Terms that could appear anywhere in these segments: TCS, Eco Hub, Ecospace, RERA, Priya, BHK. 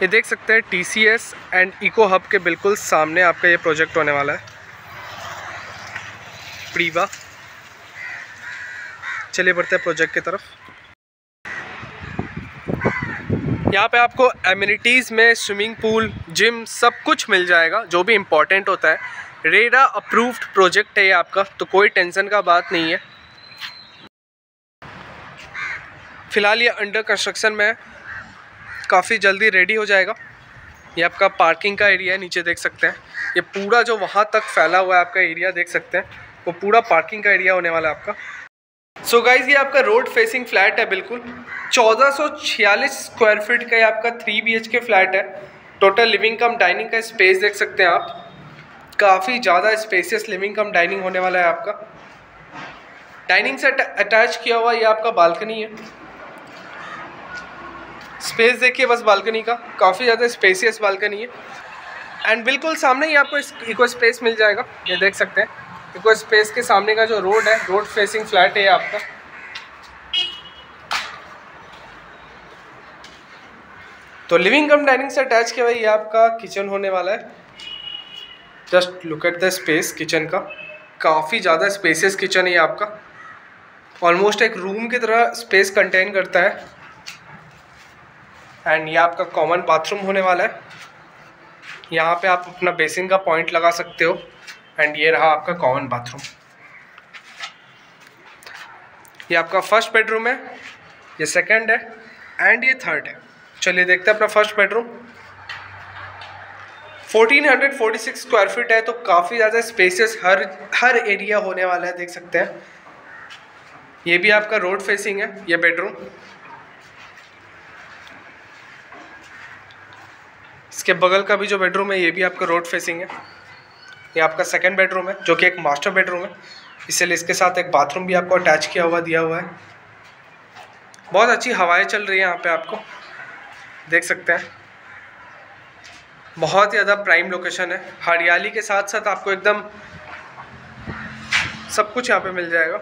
ये देख सकते हैं TCS एंड इको हब के बिल्कुल सामने आपका ये प्रोजेक्ट होने वाला है प्रीवा। चलिए बढ़ते हैं प्रोजेक्ट की तरफ। यहाँ पे आपको एमिनिटीज़ में स्विमिंग पूल, जिम सब कुछ मिल जाएगा जो भी इम्पोर्टेंट होता है। रेरा अप्रूव्ड प्रोजेक्ट है ये आपका, तो कोई टेंशन का बात नहीं है। फ़िलहाल ये अंडर कंस्ट्रक्शन में है, काफ़ी जल्दी रेडी हो जाएगा। ये आपका पार्किंग का एरिया है, नीचे देख सकते हैं ये पूरा जो वहाँ तक फैला हुआ है आपका एरिया देख सकते हैं, वो पूरा पार्किंग का एरिया होने वाला है आपका। सो गाइज ये आपका रोड फेसिंग फ्लैट है बिल्कुल 1446 स्क्वायर फीट का। ये आपका 3 BHK फ्लैट है। टोटल लिविंग कम डाइनिंग का स्पेस देख सकते हैं आप, काफ़ी ज़्यादा स्पेसियस लिविंग कम डाइनिंग होने वाला है आपका। डाइनिंग से अटैच किया हुआ ये आपका बालकनी है। स्पेस देखिए बस बालकनी का, काफ़ी ज़्यादा स्पेसियस बालकनी है। एंड बिल्कुल सामने ही आपको इको स्पेस मिल जाएगा, ये देख सकते हैं इको स्पेस के सामने का जो रोड है, रोड फेसिंग फ्लैट है आपका। तो लिविंग कम डाइनिंग से अटैच किया हुआ ये आपका किचन होने वाला है। Just look at the space kitchen का, काफ़ी ज़्यादा स्पेसियस किचन है आपका। ऑलमोस्ट एक रूम की तरह स्पेस कंटेन करता है। एंड ये आपका कॉमन बाथरूम होने वाला है। यहाँ पे आप अपना बेसिन का पॉइंट लगा सकते हो। एंड ये रहा आपका कॉमन बाथरूम। ये आपका फर्स्ट बेडरूम है, ये सेकंड है एंड ये थर्ड है। चलिए देखते हैं अपना फर्स्ट बेडरूम। 1446 स्क्वायर फीट है, तो काफ़ी ज़्यादा स्पेसियस हर एरिया होने वाला है, देख सकते हैं। ये भी आपका रोड फेसिंग है ये बेडरूम। इसके बगल का भी जो बेडरूम है ये भी आपका रोड फेसिंग है। ये आपका सेकंड बेडरूम है जो कि एक मास्टर बेडरूम है, इसलिए इसके साथ एक बाथरूम भी आपको अटैच किया हुआ दिया हुआ है। बहुत अच्छी हवाएं चल रही है यहाँ पे, आपको देख सकते हैं। बहुत ज़्यादा प्राइम लोकेशन है, हरियाली के साथ साथ आपको एकदम सब कुछ यहाँ पे मिल जाएगा।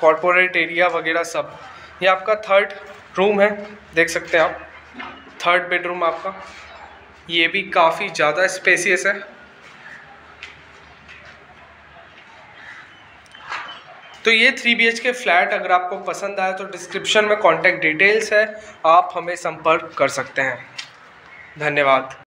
कॉर्पोरेट एरिया वगैरह सब। ये आपका थर्ड रूम है, देख सकते हैं आप थर्ड बेडरूम आपका। ये भी काफ़ी ज़्यादा स्पेसियस है। तो ये 3 BHK फ्लैट अगर आपको पसंद आया तो डिस्क्रिप्शन में कॉन्टैक्ट डिटेल्स है, आप हमें संपर्क कर सकते हैं। धन्यवाद।